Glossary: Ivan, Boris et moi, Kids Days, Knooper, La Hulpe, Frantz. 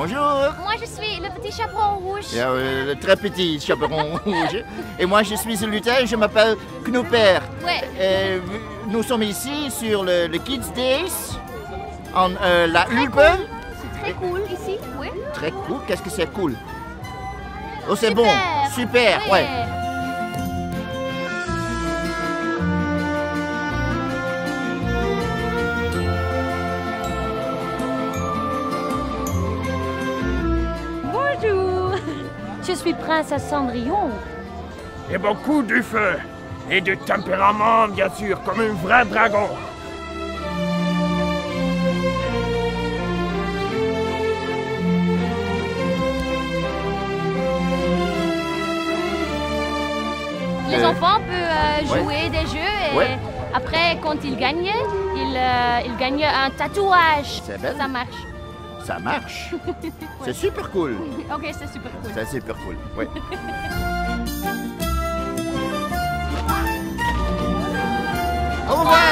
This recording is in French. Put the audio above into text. Bonjour. Moi, je suis le petit chaperon rouge. Le très petit chaperon rouge. Et moi, je suis le lutin, je m'appelle Knooper. Ouais. Nous sommes ici sur le Kids Days, en la Hulpe. C'est très cool ici, oui. Très cool, qu'est-ce que c'est cool? Oh, c'est bon, super, ouais. Je suis princesse Cendrillon. Et beaucoup de feu. Et de tempérament, bien sûr, comme un vrai dragon. Les enfants peuvent jouer des jeux et après, quand ils gagnent, ils gagnent un tatouage. Ça marche. Ça marche. C'est super cool. Ok, c'est super cool. C'est super cool, oui. Au revoir.